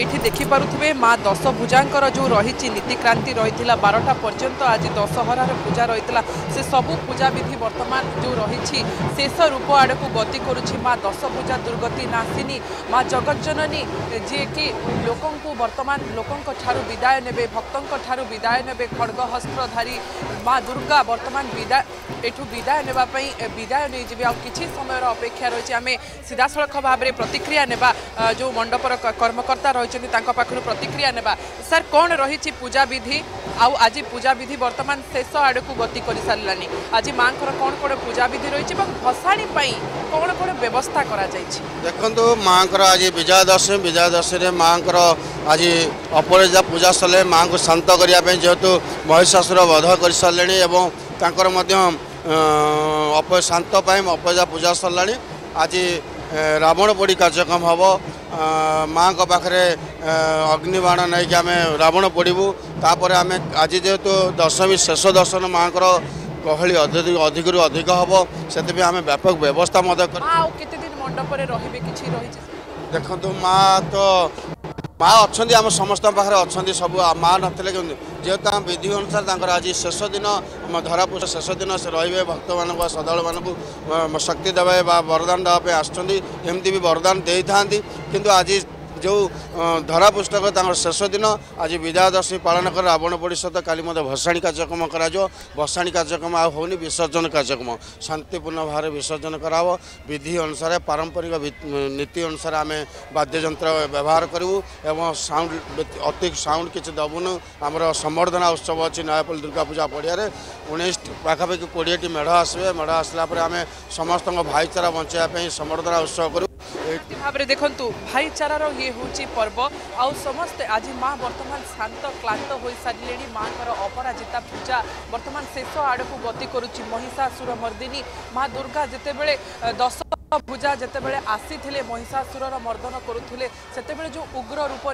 ये देखिपे माँ दश भुजांर जो रही नीतिक्रांति रही 12टा पर्यंत आज दशहरार पूजा रही से सबू पूजा विधि वर्तमान जो रही शेष रूप आड़ को गति करुँच माँ दश भुजा दुर्गति नासिनी माँ जगतजननी जी कि लोकंकु वर्तमान लोकंक ठारू विदाय नेबे भक्तंक ठारू विदाय नेबे खड्गहस्त्रधारी माँ दुर्गा वर्तमान विदाय एठू विदाय नेबा पई विदाय नै जिबे आ किछि समयर अपेक्षा रही आम सीधासख भाव में प्रतिक्रिया नेबा जो मंडपर कर्मकर्ता रही प्रतिक्रिया नेबा सर कौन रही पूजा विधि आउ आज पूजा विधि वर्तमान शेष आड़ को गति कर सारानी आज माँ कौन कौन पूजा विधि रही भसाणी कौन कौन व्यवस्था करा देखो माँ को आज विजयादशमी विजयादशमी माँ को आज अपराजिता पूजा सरले माँ को शांत करने जेहेतु महिषासुर वध कर सारे और शांत अपराजिता पूजा सरला आज रावण पोड़ी कार्यक्रम हम माँ को पाखे अग्निबाण नहीं कि आम रावण पोड़ू तापर आम आज जेहेतु दशमी शेष दर्शन माँ को गहली अधिक रु अधिक हम से आम व्यापक व्यवस्था मंडप देखु माँ तो माँ अच्छा आम समस्त पाखे अच्छा सब माँ नथिले जेहेतु आम विधि अनुसार आज शेष दिन आम धरापूजा शेष दिन से रे भक्त मान श्रद्धा मान शक्ति देवे वरदान देवाई आमती भी वरदान दे था कि आज जो धरापुस्तक शेष दिन आज विजयादशमी पालन कर रावण पोड़ी सहित काली मत भसाणी कार्यक्रम करा भसाणी कार्यक्रम आनी विसर्जन कार्यक्रम शांतिपूर्ण भाव में विसर्जन कराव विधि अनुसार पारंपरिक नीति अनुसार आम वाद्ययंत्र व्यवहार करूँ एवं साउंड अति साउंड किसी दबुन आमर संवर्धना उत्सव अच्छी नयापल्ली दुर्गा पूजा पड़िया 19 पाखापाखि 20टी मेढ़ आसवे मेढ़ आसला आम समस्त भाईचारा बचाई संवर्धना उत्सव करूँ भाव में देखु भाईचारार ये हूँ पर्व आउ समस्ते आज माँ वर्तमान शांत क्लांत हो सारे माँ अपराजिता पूजा वर्तमान शेष आड़ को गति करुच्ची महिषासुर मर्दिनी माँ दुर्गा जितेबले दश भुजा जितेबले आसी महिषासुर मर्दन करुले से जो उग्र रूप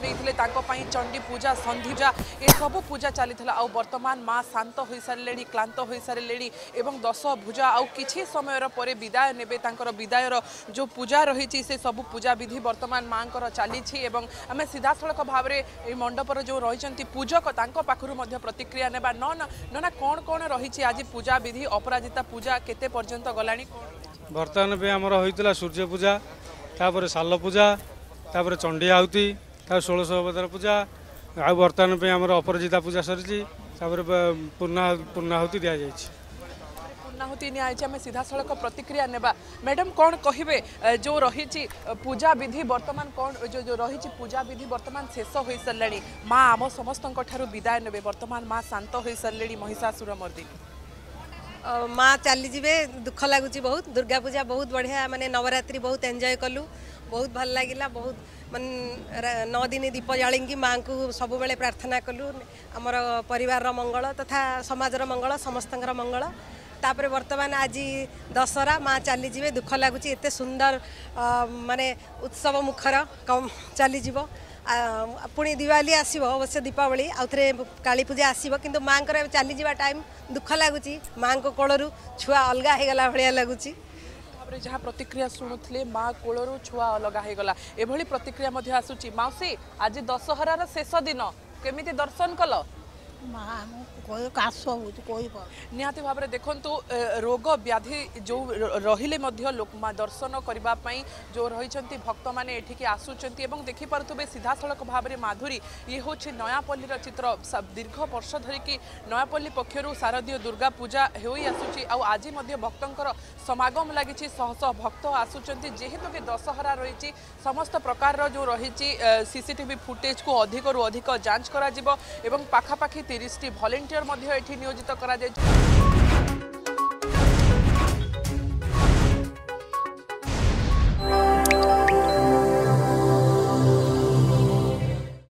नहीं चंडी पूजा संधि पूजा ये सब पूजा चली वर्तमान माँ शांत हो सारे क्लांत हो सारे एवं दश भुजा आउ कि समय पर विदाय नेबे विदायर जो पूजा रही से सब पूजा विधि वर्तमान माँ को चली आम सीधासख भाव में मंडपर जो रही पूजक पाखु प्रतिक्रिया नेबा ना कौन कौन रही आज पूजा विधि अपराजिता पूजा केते पर्यंत गला बर्तमान भी आमर होता सूर्य पूजा तापर साल पूजा तापर चंडी आहुति षोलश अवतार पूजा आ बर्तमान भी आमर अपराजिता पूजा सरी पूर्णाहुति दि जाए पूर्णाहुति नियाई आम सीधासख प्रतिक्रिया नेबा मैडम कौन कहे जो रही पूजा विधि वर्तमान कौन जो रही पूजा विधि वर्तमान शेष हो सारे माँ आम समस्त विदाय नेबे वर्तमान माँ शांत हो सारे महिषासुर मर्दिनी माँ चली जीवे दुख लगुच बहुत दुर्गा पूजा बहुत बढ़िया माने नवरात्रि बहुत एंजॉय कलु बहुत भल लगिला बहुत मान 9 दिन दीप जाली माँ को सब बेले प्रार्थना कलु आमर परिवार मंगल तथा समाजर मंगल समस्तर मंगल तापर वर्तमान आज दशहरा माँ चली जीवे दुख लगुच एते सुंदर माने उत्सव मुखर कम चली जीवो पुणी दिवाली आसव अवश्य दीपावली आउे काली पूजा आसव कि माँ को चली जावा टाइम दुख लगुच माँ को कोलू छुआ अलग होगा भाया लगुच जहाँ प्रतिक्रिया शुणुले माँ कोलू छुआ अलग होगा एभली प्रतिक्रिया आसूची मौसी आज दशहरार शेष दिन केमी दर्शन कल निहाती भाव में देखु रोग व्याधि जो रहिले दर्शन करने जो रही भक्त मैंने एठिकी आसुंच देखिपे सीधासख भाव में माधुरी ये हूँ नयापल्लीर चित्र दीर्घ वर्ष धरिकी नयापल्ली पक्षर शारदीय दुर्गा पूजा हो आज भक्तर समागम लगी शह शह भक्त आसुंच जेहेतु कि दशहरा रही समस्त प्रकार जो रही सीसीटीवी फुटेज को अधिक रु अधिक जांच करा 30टी भलेंटियर नियोजित करा।